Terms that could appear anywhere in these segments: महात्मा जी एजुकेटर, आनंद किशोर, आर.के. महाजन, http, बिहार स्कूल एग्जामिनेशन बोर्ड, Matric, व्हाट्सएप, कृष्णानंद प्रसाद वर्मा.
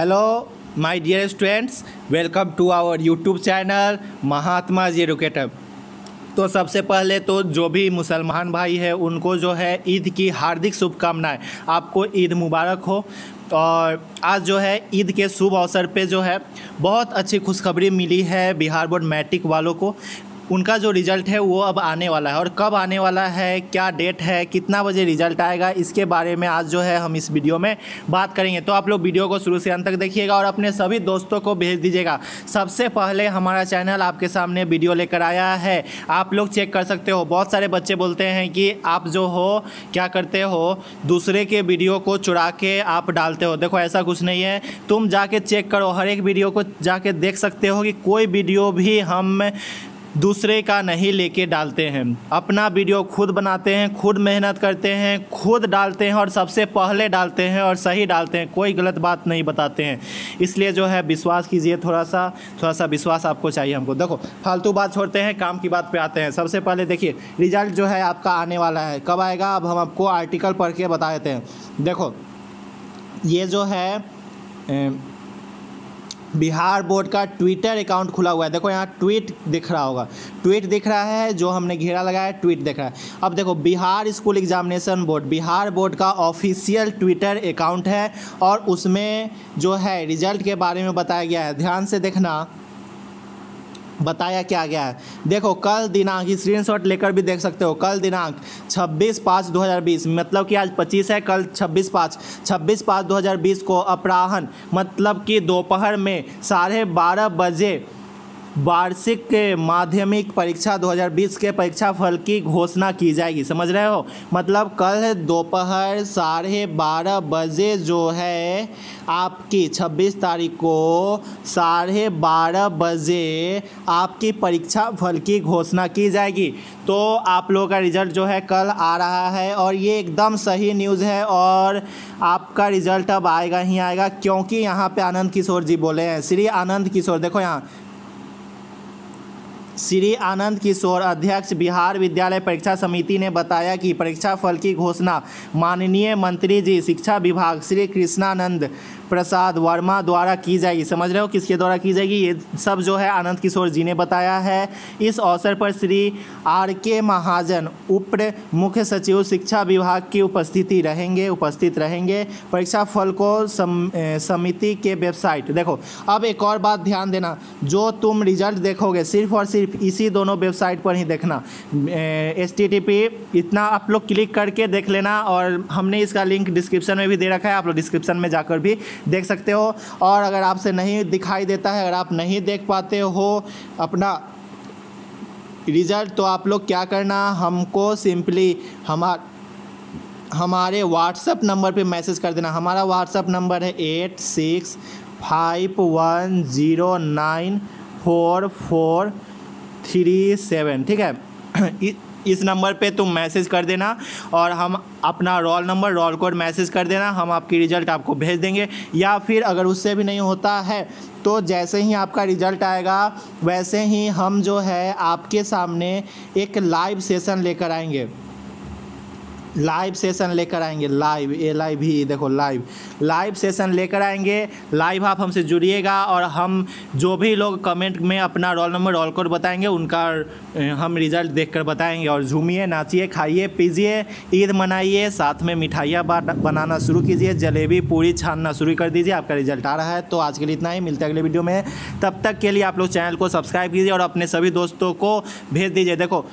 Hello my dear students, welcome to our YouTube channel महात्मा जी एजुकेटर। तो सबसे पहले तो जो भी मुसलमान भाई है उनको जो है ईद की हार्दिक शुभकामनाएं। आपको ईद मुबारक हो। और आज जो है ईद के शुभ अवसर पे जो है बहुत अच्छी खुशखबरी मिली है बिहार बोर्ड मैट्रिक वालों को। उनका जो रिज़ल्ट है वो अब आने वाला है, और कब आने वाला है, क्या डेट है, कितना बजे रिज़ल्ट आएगा, इसके बारे में आज जो है हम इस वीडियो में बात करेंगे। तो आप लोग वीडियो को शुरू से अंत तक देखिएगा और अपने सभी दोस्तों को भेज दीजिएगा। सबसे पहले हमारा चैनल आपके सामने वीडियो लेकर आया है, आप लोग चेक कर सकते हो। बहुत सारे बच्चे बोलते हैं कि आप जो हो क्या करते हो, दूसरे के वीडियो को चुरा के आप डालते हो। देखो, ऐसा कुछ नहीं है, तुम जाके चेक करो, हर एक वीडियो को जाके देख सकते हो कि कोई वीडियो भी हम दूसरे का नहीं लेके डालते हैं। अपना वीडियो खुद बनाते हैं, खुद मेहनत करते हैं, खुद डालते हैं, और सबसे पहले डालते हैं और सही डालते हैं, कोई गलत बात नहीं बताते हैं। इसलिए जो है विश्वास कीजिए, थोड़ा सा विश्वास आपको चाहिए हमको। देखो, फालतू बात छोड़ते हैं, काम की बात पे आते हैं। सबसे पहले देखिए, रिजल्ट जो है आपका आने वाला है, कब आएगा अब हम आपको आर्टिकल पढ़ के बता देते हैं। देखो, ये जो है बिहार बोर्ड का ट्विटर अकाउंट खुला हुआ है। देखो, यहाँ ट्वीट दिख रहा होगा, ट्वीट दिख रहा है, जो हमने घेरा लगाया है ट्वीट दिख रहा है। अब देखो, बिहार स्कूल एग्जामिनेशन बोर्ड Bihar board का ऑफिशियल ट्विटर अकाउंट है, और उसमें जो है रिजल्ट के बारे में बताया गया है। ध्यान से देखना बताया क्या गया है। देखो, कल दिनांक, स्क्रीनशॉट लेकर भी देख सकते हो, कल दिनांक 26/5/2020, मतलब कि आज 25 है, कल 26/5/2020 को अपराह्न मतलब कि दोपहर में 12:30 बजे वार्षिक माध्यमिक परीक्षा 2020 के परीक्षा फल की घोषणा की जाएगी। समझ रहे हो, मतलब कल दोपहर 12:30 बजे जो है आपकी 26 तारीख को 12:30 बजे आपकी परीक्षा फल की घोषणा की जाएगी। तो आप लोगों का रिज़ल्ट जो है कल आ रहा है, और ये एकदम सही न्यूज़ है, और आपका रिज़ल्ट अब आएगा ही आएगा, क्योंकि यहाँ पे आनंद किशोर जी बोले हैं, श्री आनंद किशोर। देखो, यहाँ श्री आनंद किशोर अध्यक्ष बिहार विद्यालय परीक्षा समिति ने बताया कि परीक्षा फल की घोषणा माननीय मंत्री जी शिक्षा विभाग श्री कृष्णानंद प्रसाद वर्मा द्वारा की जाएगी। समझ रहे हो किसके द्वारा की जाएगी, ये सब जो है आनंद किशोर जी ने बताया है। इस अवसर पर श्री आर.के. महाजन उप मुख्य सचिव शिक्षा विभाग की उपस्थित रहेंगे। परीक्षा फल को समिति के वेबसाइट, देखो अब एक और बात ध्यान देना, जो तुम रिजल्ट देखोगे सिर्फ और सिर्फ इसी दोनों वेबसाइट पर ही देखना, http इतना आप लोग क्लिक करके देख लेना, और हमने इसका लिंक डिस्क्रिप्शन में भी दे रखा है, आप लोग डिस्क्रिप्शन में जाकर भी देख सकते हो। और अगर आपसे नहीं दिखाई देता है, अगर आप नहीं देख पाते हो अपना रिजल्ट, तो आप लोग क्या करना, हमको सिंपली हमारे व्हाट्सएप नंबर पे मैसेज कर देना। हमारा व्हाट्सएप नंबर है 8651094437, ठीक है। इस नंबर पे तुम मैसेज कर देना, और हम अपना roll number, roll code message कर देना, हम आपकी रिज़ल्ट आपको भेज देंगे। या फिर अगर उससे भी नहीं होता है तो जैसे ही आपका रिज़ल्ट आएगा वैसे ही हम जो है आपके सामने एक लाइव सेशन लेकर आएंगे। लाइव LIV, देखो लाइव सेशन लेकर आएंगे। लाइव आप हमसे जुड़िएगा, और हम जो भी लोग कमेंट में अपना रोल नंबर, रोल कोड बताएंगे, उनका हम रिज़ल्ट देखकर बताएंगे। और झूमिए, नाचिए, खाइए, पीजिए, ईद मनाइए, साथ में मिठाइयाँ बनाना शुरू कीजिए, जलेबी पूरी छानना शुरू कर दीजिए, आपका रिज़ल्ट आ रहा है। तो आज के लिए इतना ही, मिलते हैं अगले वीडियो में। तब तक के लिए आप लोग चैनल को सब्सक्राइब कीजिए और अपने सभी दोस्तों को भेज दीजिए। देखो,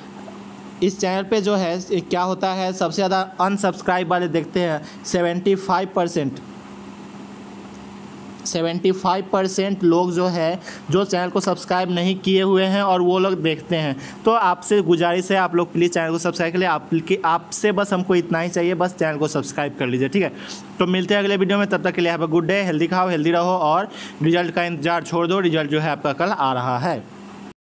इस चैनल पे जो है क्या होता है, सबसे ज़्यादा अनसब्सक्राइब वाले देखते हैं, 75% लोग जो है जो चैनल को सब्सक्राइब नहीं किए हुए हैं, और वो लोग देखते हैं। तो आपसे गुजारिश है, आप लोग प्लीज़ चैनल को सब्सक्राइब कर लीजिए। आपसे बस हमको इतना ही चाहिए, बस चैनल को सब्सक्राइब कर लीजिए, ठीक है। तो मिलते हैं अगले वीडियो में, तब तक के लिए have a good day. Healthy खाओ, हेल्दी रहो, और रिजल्ट का इंतजार छोड़ दो, रिजल्ट जो है आपका कल आ रहा है।